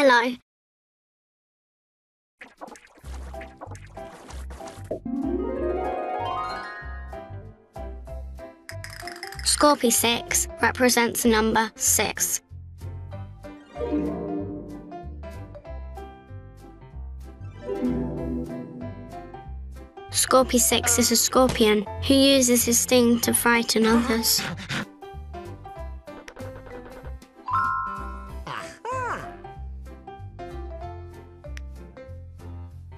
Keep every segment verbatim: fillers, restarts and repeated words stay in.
Hello. ScorpiSix represents number six. ScorpiSix is a scorpion who uses his sting to frighten others.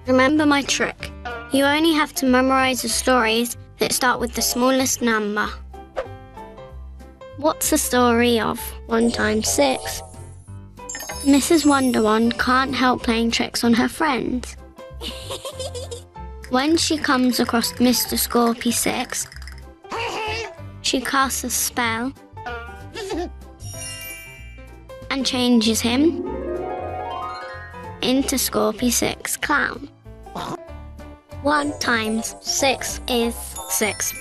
Remember my trick. You only have to memorize the stories that start with the smallest number. What's the story of one times six? Mrs Wonder One can't help playing tricks on her friends. When she comes across Mister ScorpiSix, she casts a spell and changes him into ScorpiSix Clown. One times six is six.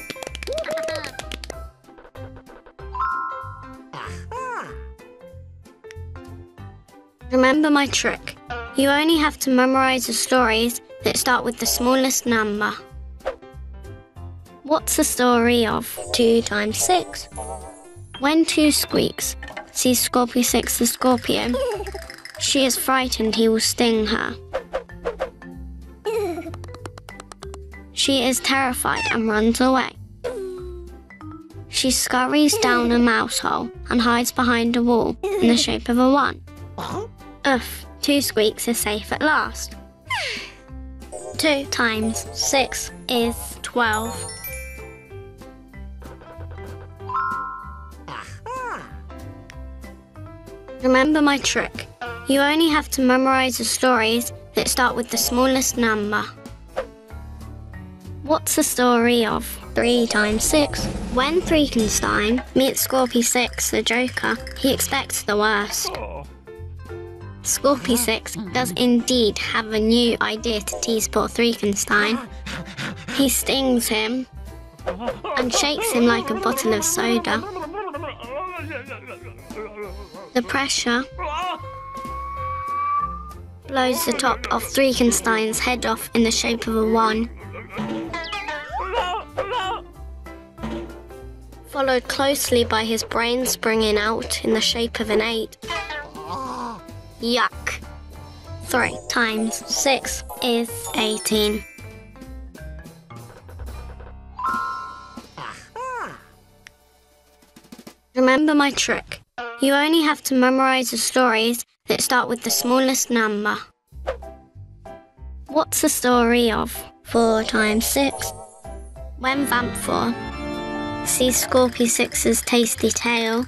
Remember my trick. You only have to memorize the stories that start with the smallest number. What's the story of two times six? When Two Squeaks sees ScorpiSix the scorpion, she is frightened he will sting her. She is terrified and runs away. She scurries down a mouse hole and hides behind a wall in the shape of a one. Oof, Two Squeaks is safe at last. Two times six is twelve. Remember my trick. You only have to memorize the stories that start with the smallest number. What's the story of three times six? When Thurkenstein meets ScorpiSix the Joker, he expects the worst. ScorpiSix does indeed have a new idea to tease poor Thurkenstein. He stings him and shakes him like a bottle of soda. The pressure blows the top of Thurkenstein's head off in the shape of a one, followed closely by his brain springing out in the shape of an eight. Yuck. Three times six is eighteen. Remember my trick. You only have to memorize the stories that start with the smallest number. What's the story of four times six? When Vampfor sees ScorpiSix's tasty tail,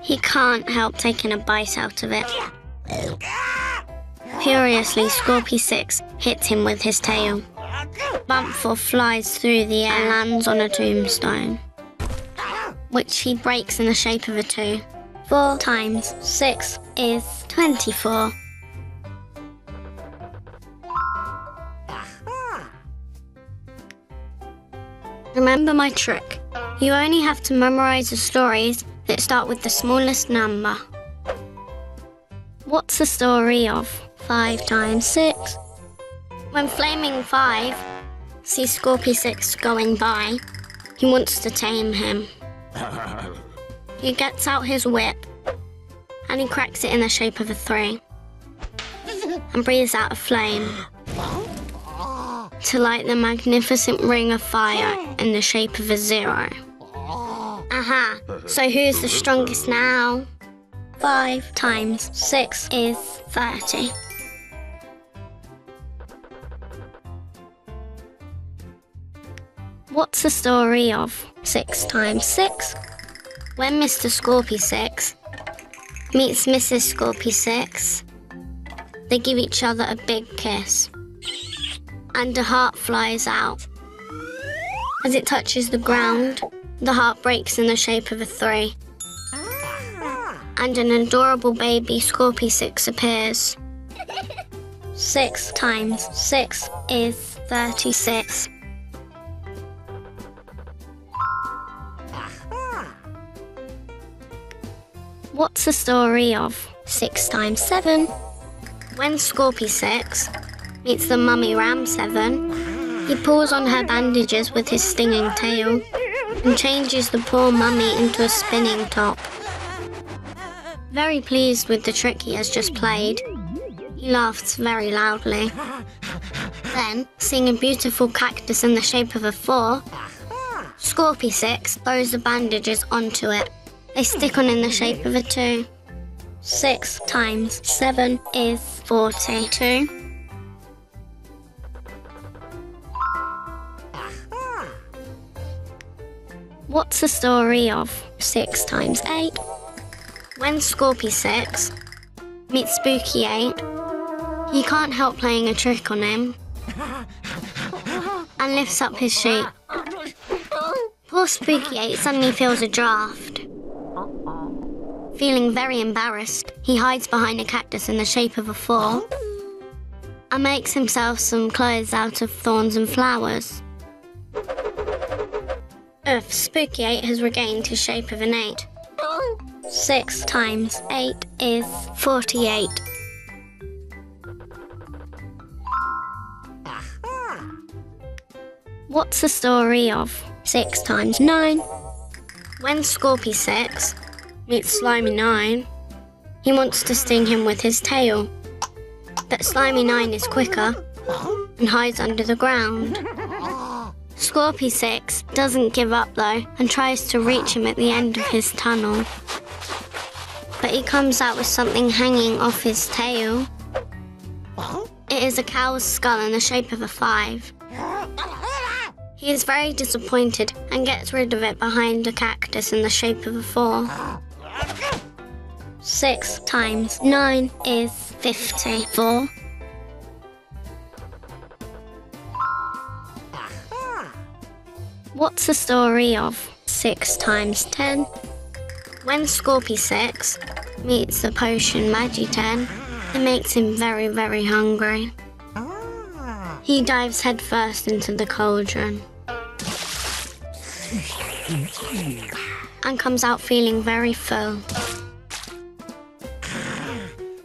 he can't help taking a bite out of it. Furiously, ScorpiSix hits him with his tail. Vampfor flies through the air and lands on a tombstone, which he breaks in the shape of a two. Four times six is twenty-four. Remember my trick. You only have to memorize the stories that start with the smallest number. What's the story of five times six? When Flaming Five sees ScorpiSix going by, he wants to tame him. He gets out his whip and he cracks it in the shape of a three and breathes out a flame to light the magnificent ring of fire in the shape of a zero. Aha, so who's the strongest now? Five times six is thirty. What's the story of six times six? When Mister ScorpiSix meets Missus ScorpiSix, they give each other a big kiss, and a heart flies out. As it touches the ground, the heart breaks in the shape of a three, and an adorable baby ScorpiSix appears. Six times six is thirty-six. What's the story of six times seven. When ScorpiSix meets the mummy Ram Seven, he pulls on her bandages with his stinging tail and changes the poor mummy into a spinning top. Very pleased with the trick he has just played, he laughs very loudly. Then, seeing a beautiful cactus in the shape of a four, ScorpiSix throws the bandages onto it. They stick on in the shape of a two. Six times seven is forty-two. What's the story of six times eight? When ScorpiSix meets Spooky eight, he can't help playing a trick on him and lifts up his sheep. Poor Spooky eight suddenly feels a draft. Feeling very embarrassed, he hides behind a cactus in the shape of a four and makes himself some clothes out of thorns and flowers. Oof, Spooky eight has regained his shape of an eight. Six times eight is forty-eight. What's the story of six times nine? When ScorpiSix meets Slimy nine, he wants to sting him with his tail, but Slimy nine is quicker and hides under the ground. ScorpiSix doesn't give up though and tries to reach him at the end of his tunnel, but he comes out with something hanging off his tail. It is a cow's skull in the shape of a five. He is very disappointed and gets rid of it behind a cactus in the shape of a four. Six times nine is fifty-four. What's the story of six times ten? When ScorpiSix meets the potion Magiten, it makes him very, very hungry. He dives headfirst into the cauldron and comes out feeling very full.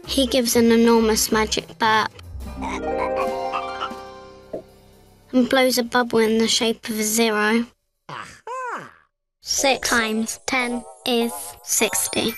He gives an enormous magic burp and blows a bubble in the shape of a zero. Six times ten is sixty.